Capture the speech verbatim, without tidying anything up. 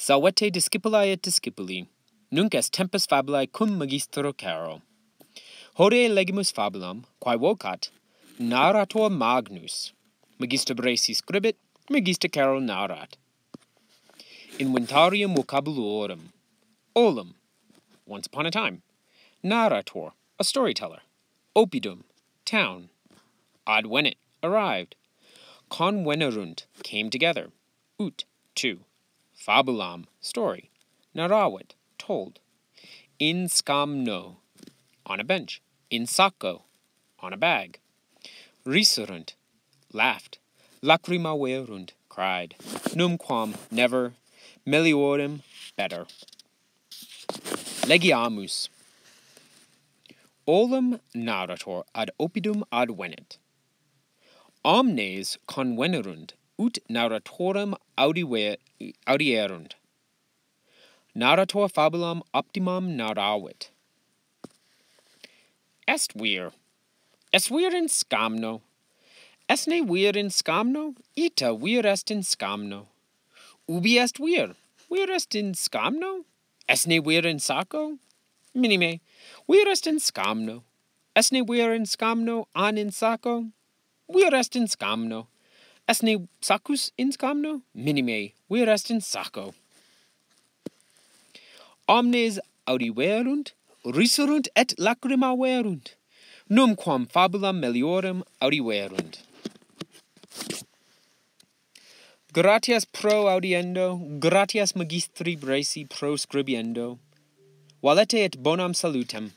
Salvete discipulae et discipuli, nunc est tempus fabulae cum magistro Carroll. Hodie legimus fabulam, quae vocat, narrator magnus, Magister Bracey scribit, Magister Carroll narrat. Inventarium vocabulorum, olum, once upon a time, narrator, a storyteller, opidum, town, advenit, arrived, convenerunt, came together, ut, to, fabulam, story, narravit, told, in scamno, on a bench, in sacco, on a bag, riserunt, laughed, lacrimaverunt, cried, numquam, never, meliorem, better. Legiamus. Olum narrator ad opidum advenit. Omnes convenerunt, ut narratorem audierunt. Narrator fabulam optimum narravit. Est vir. Es vir in scamno. Esne vir in scamno, ita vir est in scamno. Ubi est vir? Vir est in scamno? Esne vir in sacco? Minime, vir est in scamno. Esne vir in scamno an in sacco? Vir est in scamno. Esne saccus in scamno? Minime, vir est in sacco. Omnes audiverunt, riserunt et lacrimaverunt. Numquam fabulam meliorem audiverunt. Gratias pro audiendo, gratias magistri Bracey pro scribiendo. Valete et bonam salutem.